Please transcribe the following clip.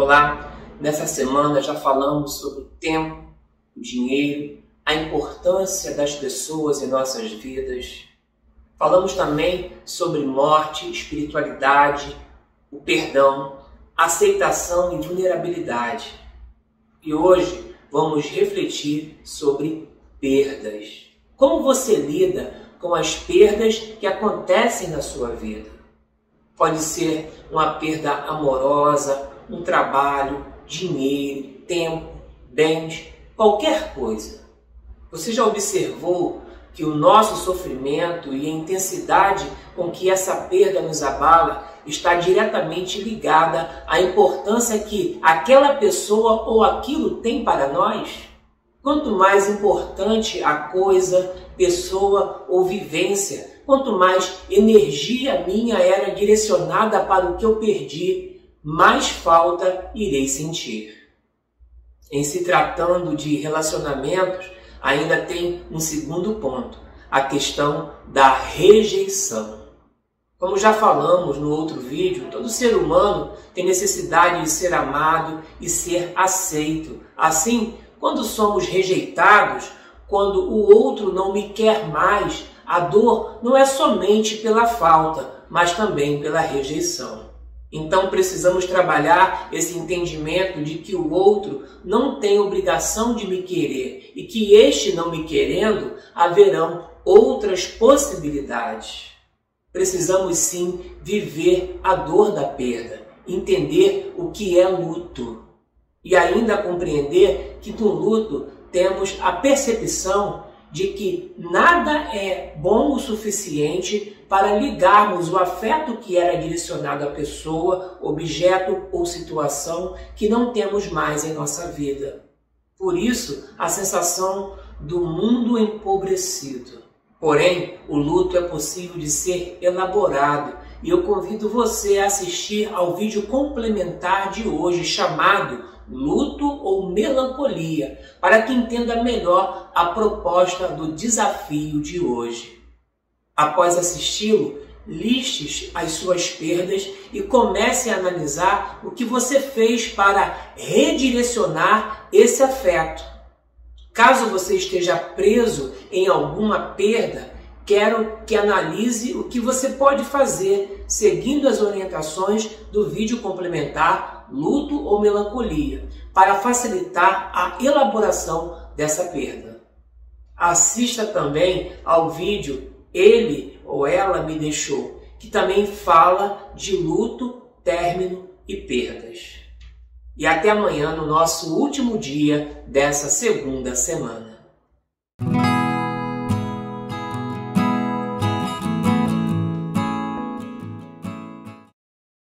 Olá, nessa semana já falamos sobre o tempo, o dinheiro, a importância das pessoas em nossas vidas. Falamos também sobre morte, espiritualidade, o perdão, aceitação e vulnerabilidade. E hoje vamos refletir sobre perdas. Como você lida com as perdas que acontecem na sua vida? Pode ser uma perda amorosa, um trabalho, dinheiro, tempo, bens, qualquer coisa. Você já observou que o nosso sofrimento e a intensidade com que essa perda nos abala está diretamente ligada à importância que aquela pessoa ou aquilo tem para nós? Quanto mais importante a coisa, pessoa ou vivência, quanto mais energia minha era direcionada para o que eu perdi, mais falta irei sentir. Em se tratando de relacionamentos, ainda tem um segundo ponto, a questão da rejeição. Como já falamos no outro vídeo, todo ser humano tem necessidade de ser amado e ser aceito. Assim, quando somos rejeitados, quando o outro não me quer mais, a dor não é somente pela falta, mas também pela rejeição. Então precisamos trabalhar esse entendimento de que o outro não tem obrigação de me querer e que este não me querendo, haverão outras possibilidades. Precisamos sim viver a dor da perda, entender o que é luto e ainda compreender que do luto temos a percepção de que nada é bom o suficiente para ligarmos o afeto que era direcionado à pessoa, objeto ou situação que não temos mais em nossa vida. Por isso, a sensação do mundo empobrecido. Porém, o luto é possível de ser elaborado e eu convido você a assistir ao vídeo complementar de hoje chamado Luto ou Melancolia, para que entenda melhor a proposta do desafio de hoje. Após assisti-lo, liste as suas perdas e comece a analisar o que você fez para redirecionar esse afeto. Caso você esteja preso em alguma perda, quero que analise o que você pode fazer seguindo as orientações do vídeo complementar Luto ou Melancolia, para facilitar a elaboração dessa perda. Assista também ao vídeo Ele ou Ela Me Deixou, que também fala de luto, término e perdas. E até amanhã no nosso último dia dessa segunda semana.